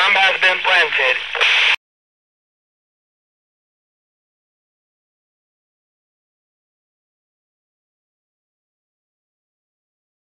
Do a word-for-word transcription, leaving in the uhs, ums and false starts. Bomb has been planted.